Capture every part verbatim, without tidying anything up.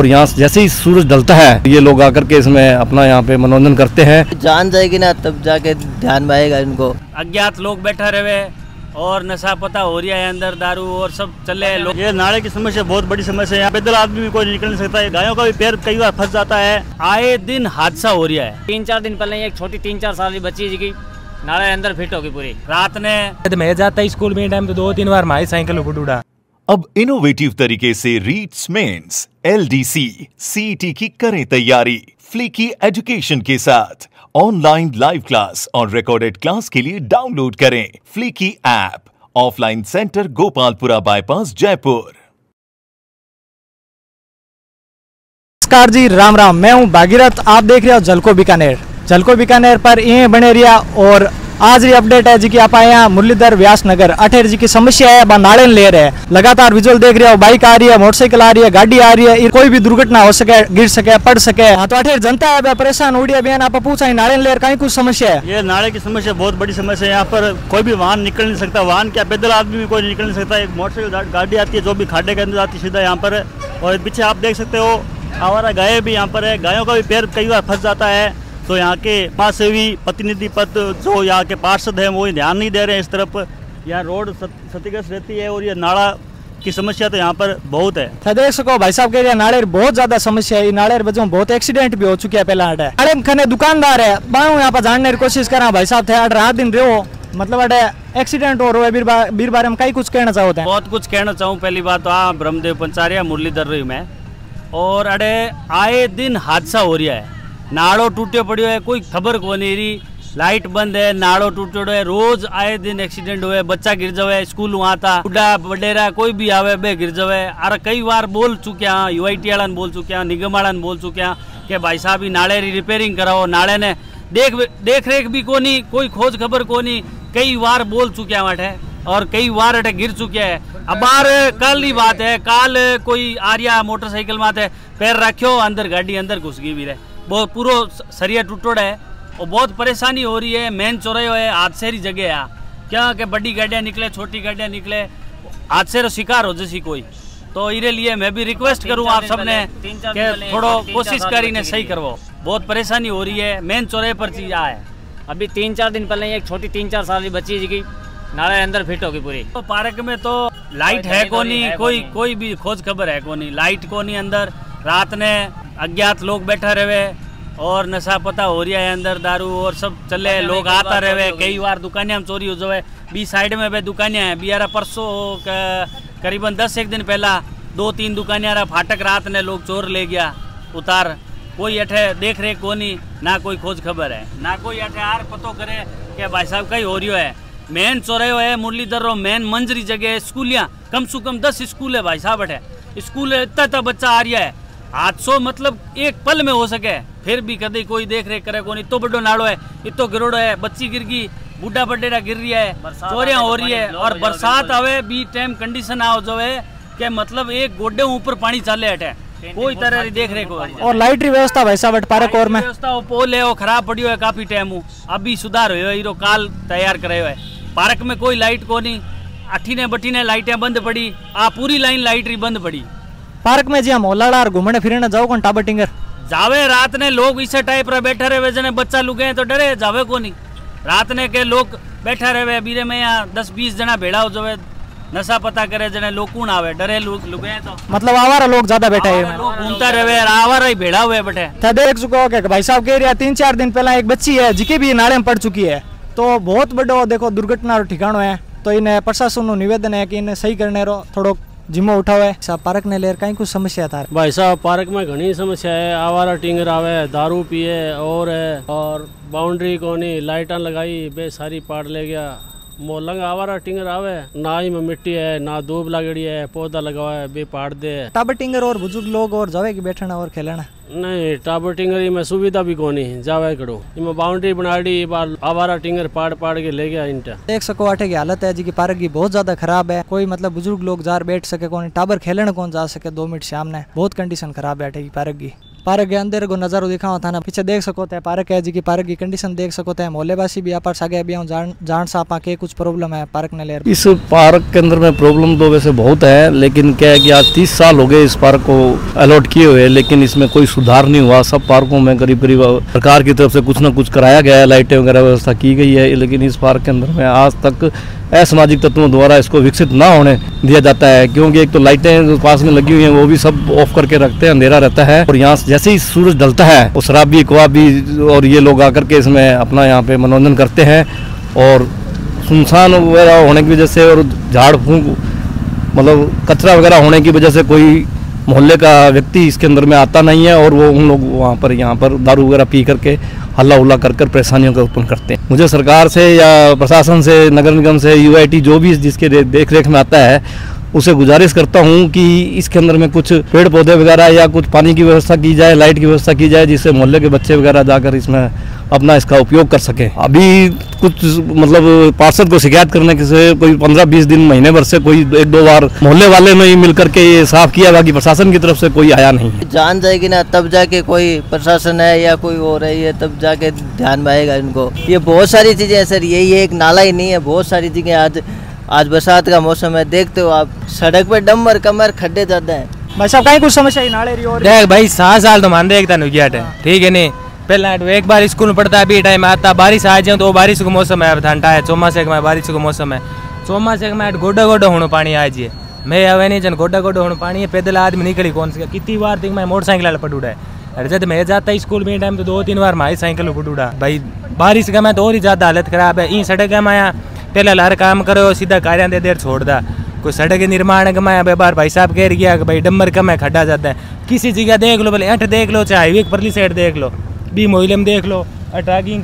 और यहाँ जैसे ही सूरज ढलता है ये लोग आकर के इसमें अपना यहाँ पे मनोरंजन करते हैं। जान जाएगी ना तब जाके ध्यान में आएगा इनको। अज्ञात लोग बैठा रहे और नशा पता हो रहा है, अंदर दारू और सब चले है लोग। ये नाले की समस्या बहुत बड़ी समस्या है, यहाँ पैदल आदमी भी कोई निकल नहीं सकता है, गायों का भी पैर कई बार फंस जाता है। आए दिन हादसा हो रहा है। तीन चार दिन पहले एक छोटी तीन चार साल की बच्ची जी की नाले अंदर फिट होगी पूरी रात ने। मैं जाता स्कूल में टाइम तो दो तीन बार माई साइकिल ऊपर उड़ा। अब इनोवेटिव तरीके से रीट्स मेंस एलडीसी सीईटी की करें तैयारी। फ्लीकी एजुकेशन के साथ ऑनलाइन लाइव क्लास और रिकॉर्डेड क्लास के लिए डाउनलोड करें फ्लीकी app. Offline centre Gopalpura bypass Jaipur. नमस्कार जी, राम राम। मैं हूं भागीरथ, आप देख रहे हो झलको बीकानेर। झलको बीकानेर पर यहीं बने रिया। और आज री अपडेट है जी की आप आया मुरलीधर व्यास नगर अठेर जी की समस्या है। बा नाड़ेन ले रहे हैं लगातार विजुअल देख रहे हो, बाइक आ रही है, मोटरसाइकिल आ रही है, गाड़ी आ रही है, कोई भी दुर्घटना हो सके, गिर सके, पड़ सके। हाँ तो अठेर जनता है परेशान उड़ी अभियान आप पूछा नाड़ेन लेर कहीं कुछ समस्या है। ये नाड़े की समस्या बहुत बड़ी समस्या है, यहाँ पर कोई भी वाहन निकल नहीं सकता, वाहन क्या पैदल आदमी भी कोई निकल नहीं सकता। एक मोटरसाइकिल गाड़ी आती है जो भी खाडे के अंदर आती है सीधा यहाँ पर। और पीछे आप देख सकते हो आवारा गाय भी यहाँ पर है, गायों का भी पैर कई बार फंस जाता है। तो यहाँ के समाजसेवी प्रतिनिधि पद जो यहाँ के पार्षद हैं वो ध्यान नहीं दे रहे हैं इस तरफ। यहाँ रोड क्षतिग्रस्त रहती है और ये नाला की समस्या तो यहाँ पर बहुत है। तो देख सको भाई साहब कह रहे हैं नाड़ेर बहुत ज्यादा समस्या है। नाड़ेर वजह में बहुत एक्सीडेंट भी हो चुके हैं। पहला हटा है अरे खाने दुकानदार है बाहू यहाँ पर जानने की कोशिश कर रहा भाई साहब थे आठ रात दिन रहो मतलब अटे एक्सीडेंट हो रहा है बीर बारे में कई कुछ कहना चाहते हैं। बहुत कुछ कहना चाहूँ। पहली बात तो हाँ ब्रह्मदेव पंचारिया मुरलीधर रही मैं और अरे आए दिन हादसा हो रहा है। नाड़ो टूटे पड़ो है, कोई खबर को नहीं रही, लाइट बंद है, नाड़ो टूटो है, रोज आए दिन एक्सीडेंट हुए, बच्चा गिर जावे, स्कूल वहाँ था बुढ़ा बडेरा कोई भी आवे बे गिर जावे। अरे कई बार बोल चुक्या, यूआईटी वाला बोल चुक्या, निगम वाला बोल चुक्या कि भाई साहब ये नाड़े री रिपेयरिंग कराओ, नाड़े ने देख देख रेख भी को नहीं, कोई खोज खबर को नहीं, कई बार बोल चुक्या वाटे और कई बार अटे गिर चुक्या है। अब बार कल ही बात है, काल कोई आर्या मोटरसाइकिल में थे पैर रखियो अंदर गाड़ी अंदर घुस गई भी रहे, बहुत पूरा सरिया टूटोड़ा है और बहुत परेशानी हो रही है। मेन चौराहे है हादसे री जगह है क्या कि बड़ी गाड़ियाँ निकले छोटी गाड़ियाँ निकले हादसे रो शिकार हो जैसी कोई। तो इरे लिए मैं भी रिक्वेस्ट करूँ आप सबने कि थोड़ा कोशिश करी ने सही करवाओ, बहुत परेशानी हो रही है। मेन चौराहे पर चीज आए अभी तीन चार दिन पहले एक छोटी तीन चार साल की बच्ची जी की नाले अंदर फिट होगी पूरी। तो पार्क में तो लाइट है को नहीं, कोई कोई भी खोज खबर है को नहीं, लाइट को नहीं, अंदर रात ने अज्ञात लोग बैठा रहे और नशा पता हो रहा है, अंदर दारू और सब चले लोग आता रहे। कई बार दुकानियां में चोरी हो जाए बी साइड में बे दुकानियां हैं बियारा परसों करीबन दस एक दिन पहला दो तीन दुकानियां फाटक रात ने लोग चोर ले गया उतार। कोई अठे देख रेख को नहीं, ना कोई खोज खबर है, ना कोई अठे आर पतो करे कि भाई साहब कहीं हो रही है। मेन चोरायो है मुरलीधर रो मेन मंजरी जगह स्कूलियाँ कम से कम दस स्कूल है भाई साहब, अठे स्कूल इतना इतना बच्चा आ रहा है। हादसों मतलब एक पल में हो सके फिर भी कदे कोई देख रेख करे को नहीं। इतो बड़ो नाड़ो है, इतो गिरोड़ो है, बच्ची गिर गई, बूढ़ा बडेरा गिर रही है, चोरियां हो रही है और बरसात आवे बी टाइम कंडीशन आओ जावे के मतलब एक गोड्डे ऊपर पानी चले हटे कोई तरह की देख रेख। और लाइट की व्यवस्था भाई साहब पार्क और में व्यवस्था पोल है वो खराब पड़ी है काफी टाइम हूँ, अभी सुधार हो काल तैयार करे है। पार्क में कोई लाइट को नहीं, अठीने बठीने लाइटें बंद पड़ी, आ पूरी लाइन लाइट री बंद पड़ी। पार्क में जी हम ओलाड़ार घूमने फिरने जाओ कौन टाबर टिंगर जावे रात ने लोग इसे टाइप रहे बैठे रहे जने बच्चा लुगे हैं तो डरे जावे को नहीं। रात ने के लोग बैठा रहे बीरे में यहाँ दस बीस जना भेड़ा हो जावे नशा पता करे जने लोग कौन आवे डरे लोग लुगे हैं तो मतलब आवारा लोग ज्यादा बैठा है घूमता रहे आवारा ही भेड़ा हुआ बैठे। देख चुको भाई साहब कह रहे तीन चार दिन पहला एक बच्ची है जिकी भी नाले में पड़ चुकी है तो बहुत बड़ो देखो दुर्घटना ठिकानो है। तो इन्हें प्रशासन निवेदन है की इन्हें सही करने रो थोड़ो जिम्मा उठावे। साहब पार्क ने लेर कहीं कुछ समस्या था भाई साहब, पार्क में घनी समस्या है, आवारा टिंगर आवे, दारू पिए और है और बाउंड्री को नहीं, लाइटा लगाई बे सारी पाड़ ले गया मोलंग आवारा टिंगर आवे, ना ही में मिट्टी है ना धूप लागड़ी है, पौधा लगावा है बे पाड़ दे टाबर टिंगर और बुजुर्ग लोग और जावे की बैठना और खेलना नहीं। टाबर टिंगर में सुविधा भी को नहीं जावे करो, इमे बाउंड्री बना दी बार आवारा टिंगर पाड़ पाड़ के ले गया इंटा। देख सको आटे की हालत है जी की पार्क की बहुत ज्यादा खराब है, कोई मतलब बुजुर्ग लोग जार बैठ सके कौन, टाबर खेलने कौन जा सके दो मिनट सामने, बहुत कंडीशन खराब है आटे की पार्क की। पार्क के अंदर को नजारो दिखाओ था ना, पीछे देख सको था पार्क है जी की, पार्क की कंडीशन देख सको था। मोहल्लेवासी भी आप सगे भी जान, जान सा आपा के कुछ प्रॉब्लम है पार्क ने लेर। इस पार्क के अंदर में प्रॉब्लम तो वैसे बहुत है, लेकिन क्या है कि आज तीस साल हो गए इस पार्क को अलॉट किए हुए, लेकिन इसमें कोई सुधार नहीं हुआ। सब पार्कों में करीब करीब सरकार की तरफ से कुछ ना कुछ कराया गया है, लाइटें वगैरह व्यवस्था की गई है, लेकिन इस पार्क के अंदर में आज तक असामाजिक तत्वों द्वारा इसको विकसित ना होने दिया जाता है। क्योंकि एक तो लाइटें जो पास में लगी हुई हैं वो भी सब ऑफ करके रखते हैं, अंधेरा रहता है, और यहाँ जैसे ही सूरज ढलता है वो शराबी कबाबी और ये लोग आकर के इसमें अपना यहाँ पे मनोरंजन करते हैं। और सुनसान वगैरह होने की वजह से और झाड़ फूँक मतलब कचरा वगैरह होने की वजह से कोई मोहल्ले का व्यक्ति इसके अंदर में आता नहीं है, और वो उन लोग वहाँ पर यहाँ पर दारू वगैरह पी करके हल्ला उल्ला कर कर परेशानियों का उत्पन्न करते हैं। मुझे सरकार से या प्रशासन से, नगर निगम से, यूआईटी जो भी जिसके देख रेख में आता है उसे गुजारिश करता हूँ कि इसके अंदर में कुछ पेड़ पौधे वगैरह या कुछ पानी की व्यवस्था की जाए, लाइट की व्यवस्था की जाए, जिससे मोहल्ले के बच्चे वगैरह जाकर इसमें अपना इसका उपयोग कर सकें। अभी कुछ मतलब पार्षद को शिकायत करने के से कोई पंद्रह बीस दिन महीने भर से कोई एक दो बार मोहल्ले वाले में ही मिलकर के ये साफ किया, बाकी प्रशासन की तरफ से कोई आया नहीं। जान जाएगी ना तब जाके कोई प्रशासन है या कोई हो रही है तब जाके ध्यान में आएगा इनको। ये बहुत सारी चीजें सर, यही एक नाला ही नहीं है, बहुत सारी चीजें। आज आज बरसात का मौसम है, देखते हो आप सड़क पर डम्बर कमर खड्डे ज्यादा है। भाई साहब कहीं कुछ समस्या ही नाले रही और देख भाई सात साल तो मान देखता नुजियाट है, ठीक है नहीं पहला एक बार स्कूल में पढ़ता है, अभी टाइम आता बारिश आ जाए तो बारिश का मौसम है, ठंडा है, चौमासे में बारिश का मौसम है, चौमासे में गोडा गोडा होना पानी आ जाए। मैं हवे नहीं जन गोडा गोडा होना पानी है, पैदल आदमी निकली कौन सी कितनी बार तक मैं मोटरसाइकिल पड़ उड़ा है। अरे जब मैं जाता स्कूल में टाइम तो दो तीन बार माई साइकिल पड़ उड़ा। भाई बारिश का मैं तो और ही ज्यादा हालत खराब है। ई सड़क है माया पहले हर काम करो सीधा कार्यां दे देर छोड़ दा, कोई सड़क निर्माण कमाया बार भाई साहब कह रही है भाई डम्बर कम है खड्डा जाता है। किसी जगह देख लो, भले ऐठ देख लो, चाहे हाईवे परली साइड देख लो, बी मोहल्ले में देख लो, अटागी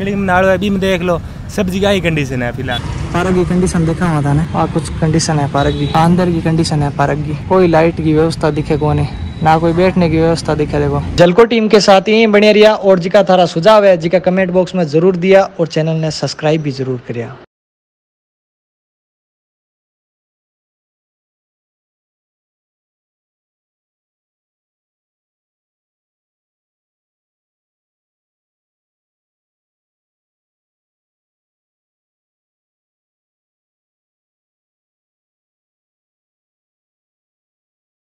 बी में देख लो, सब जगह ही कंडीशन है। फिलहाल पार्क की कंडीशन देखा हुआ था ना, हाँ कुछ कंडीशन है पार्क की, अंदर की कंडीशन है पार्क की, कोई लाइट की व्यवस्था दिखे कोने ना, कोई बैठने की व्यवस्था दिखे। देखो जलको टीम के साथ यही बने रहिया, और जिका थारा सुझाव है जिका कमेंट बॉक्स में जरूर दिया, और चैनल ने सब्सक्राइब भी जरूर करिया।